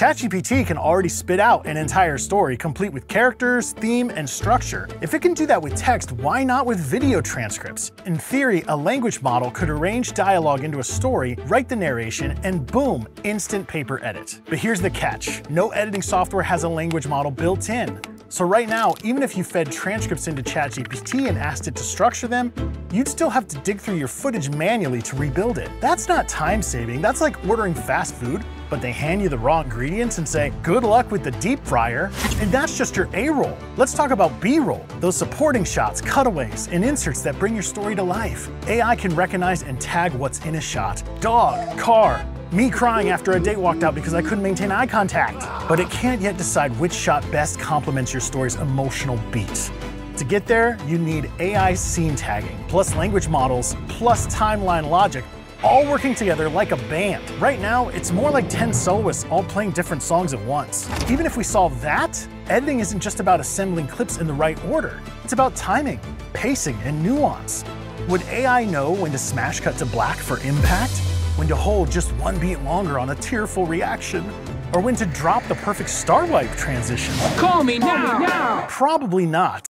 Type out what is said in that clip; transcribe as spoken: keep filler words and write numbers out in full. ChatGPT can already spit out an entire story, complete with characters, theme, and structure. If it can do that with text, why not with video transcripts? In theory, a language model could arrange dialogue into a story, write the narration, and boom, instant paper edit. But here's the catch. No editing software has a language model built in. So right now, even if you fed transcripts into ChatGPT and asked it to structure them, you'd still have to dig through your footage manually to rebuild it. That's not time saving, that's like ordering fast food, but they hand you the raw ingredients and say, good luck with the deep fryer. And that's just your A-roll. Let's talk about B-roll, those supporting shots, cutaways, and inserts that bring your story to life. A I can recognize and tag what's in a shot. Dog, car, me crying after a date walked out because I couldn't maintain eye contact. But it can't yet decide which shot best complements your story's emotional beat. To get there, you need A I scene tagging, plus language models, plus timeline logic, all working together like a band. Right now, it's more like ten soloists all playing different songs at once. Even if we solve that, editing isn't just about assembling clips in the right order. It's about timing, pacing, and nuance. Would A I know when to smash cut to black for impact? When to hold just one beat longer on a tearful reaction, or when to drop the perfect starlight transition. Call me now! Probably not.